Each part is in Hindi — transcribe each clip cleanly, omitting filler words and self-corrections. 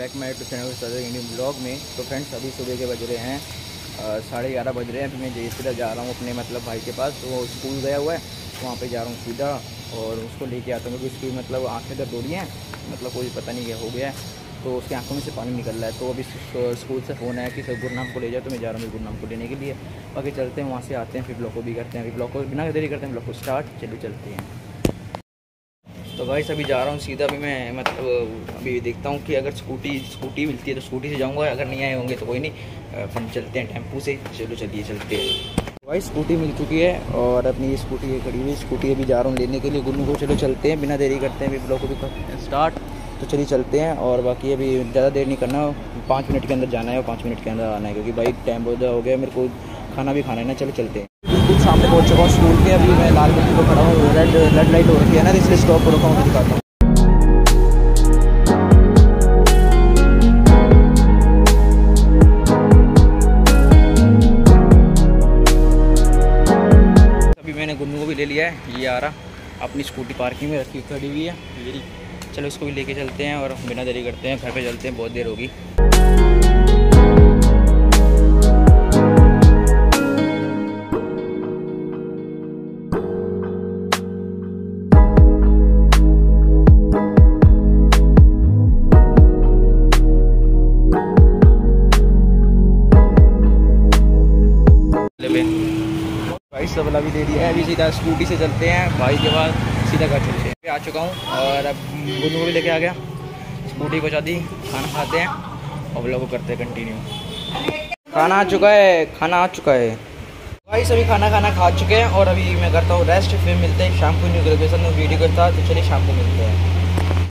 बैक माई टू चैनल सदर इंडियन ब्लॉग में। तो फ्रेंड्स अभी सुबह के बज रहे हैं 11:30 बज रहे हैं। तो मैं जैसे जा रहा हूँ अपने मतलब भाई के पास, वो स्कूल गया हुआ है तो वहाँ पे जा रहा हूँ सीधा और उसको लेके आता हूँ। क्योंकि उसकी मतलब आँखें दर्द हो रही हैं, मतलब कोई पता नहीं क्या हो गया है, तो उसकी आँखों में से पानी निकल रहा है। तो अभी स्कूल से फ़ोन आया कि सर गुरनाम को ले जाओ, तो मैं जा रहा हूँ गुरनाम को लेने के लिए। बाकी चलते हैं, वहाँ से आते हैं, फिर ब्लॉग को भी करते हैं, फिर ब्लॉग को बिना देरी करते हैं, ब्लॉग को स्टार्ट। चलो चलते हैं। तो गाइस अभी जा रहा हूँ सीधा। अभी मैं मतलब अभी देखता हूँ कि अगर स्कूटी मिलती है तो स्कूटी से जाऊँगा, अगर नहीं आए होंगे तो कोई नहीं, अपन चलते हैं टेम्पू से। चलो चलिए चलते हैं। गाइस स्कूटी मिल चुकी है और अपनी ये स्कूटी है खड़ी हुई, स्कूटी अभी जा रहा हूँ लेने के लिए गुनू को। चलो चलते हैं, बिना देरी करते हैं, अभी ब्लॉग को भी करते हैं स्टार्ट। तो चलिए चलते हैं। और बाकी अभी ज़्यादा देर नहीं करना, 5 मिनट के अंदर जाना है और 5 मिनट के अंदर आना है, क्योंकि भाई टाइम बहुत ज़्यादा हो गया, मेरे को खाना भी खाना है ना। चलो चलते हैं। बिल्कुल सामने पहुंच चुका हूँ स्कूल के। अभी मैं लाल बत्ती पर खड़ा हूँ, रेड लाइट हो रही है ना, इसलिए स्टॉप पर रुका हूँ, दिखाता हूँ। अभी मैंने गुन्नू को भी ले लिया है, ये आ रहा अपनी स्कूटी पार्किंग में रखी खड़ी हुई है मेरी। चलो इसको भी लेके चलते हैं और बिना देरी करते हैं, घर पे चलते हैं, बहुत देर होगी। सब अभी दे दिया है, अभी सीधा स्कूटी से चलते हैं भाई के बाद, सीधा घर चलते हैं। आ चुका हूँ और अब गुनू को भी लेके आ गया, स्कूटी पहुँचा दी, खाना खाते हैं और व्लॉग को करते हैं कंटिन्यू। खाना आ चुका है, खाना आ चुका है भाई, सभी खाना खा चुके हैं और अभी मैं करता हूँ रेस्ट, फिर मिलते हैं शाम को न्यू ग्रेजुएशन वीडियो करता। तो चलिए शाम को मिलते हैं।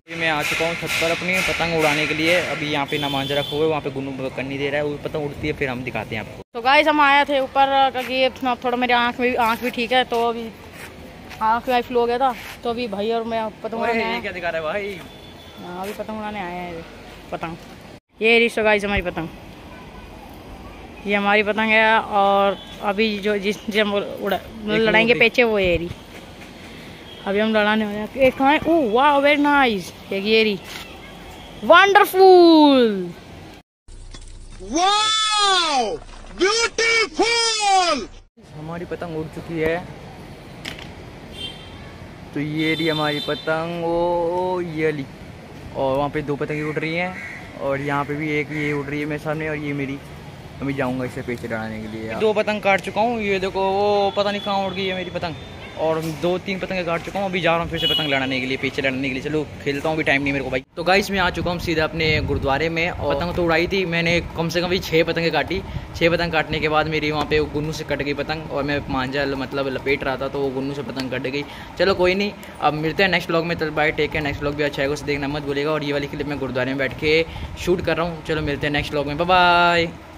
अभी मैं आ चुका हूँ छत पर अपनी पतंग उड़ाने के लिए। अभी यहाँ पे नमांजा रखा हुआ है, वहाँ पे गुनू करनी दे रहा है, वो पतंग उड़ती है, फिर हम दिखाते हैं आपको। तो गाइस हम आए थे ऊपर, क्योंकि थोड़ा मेरी आँख भी ठीक है, तो अभी आँख में फ्लो हो गया था, तो अभी भाई और मैं पतंग उड़ाने आए। क्या दिखा रहा है भाई? अभी पतंग उड़ाने आए हैं, पतंग ये रिश्तो गाइस हमारी पतंग, ये हमारी पतंग है। और अभी जो जिस हम लड़ाएंगे पेचे वो एरी, अभी हम लड़ाने वाले हैं। एक कहाँ है, ओह वाह वेरी नाइस, एक एरी वंडरफुल वाह ब्यूटीफुल। हमारी पतंग उड़ चुकी है, तो ये रही हमारी पतंग, ओ ये ली। और वहाँ पे 2 पतंगे उड़ रही हैं और यहाँ पे भी एक ये उड़ रही है मेरे सामने, और ये मेरी। अभी जाऊँगा इसे पेचे डालने के लिए। 2 पतंग काट चुका हूँ, ये देखो वो पता नहीं कहाँ उड़ गई है मेरी पतंग। और 2-3 पतंगे काट चुका हूँ, अभी जा रहा हूँ फिर से पतंग लड़ाने के लिए, पेचे लड़ाने के लिए। चलो खेलता हूँ, अभी टाइम नहीं मेरे को भाई। तो गाइस मैं आ चुका हूँ सीधा अपने गुरुद्वारे में। और पतंग तो उड़ाई थी मैंने कम से कम भी 6 पतंगे काटी। 6 पतंग काटने के बाद मेरी वहाँ पे गुन्नू से कट गई पतंग, और मैं मांझा मतलब लपेट रहा था, तो वो गुन्नू से पतंग कट गई। चलो कोई नहीं, अब मिलते हैं नेक्स्ट ब्लॉग में। तो bye, take care. Next blog भी अच्छा है, उसे देखना मत भूलिएगा। और ये वाली क्लिप मैं गुरुद्वारे में बैठ के शूट कर रहा हूँ। चलो मिलते हैं नेक्स्ट ब्लॉग में, बाय।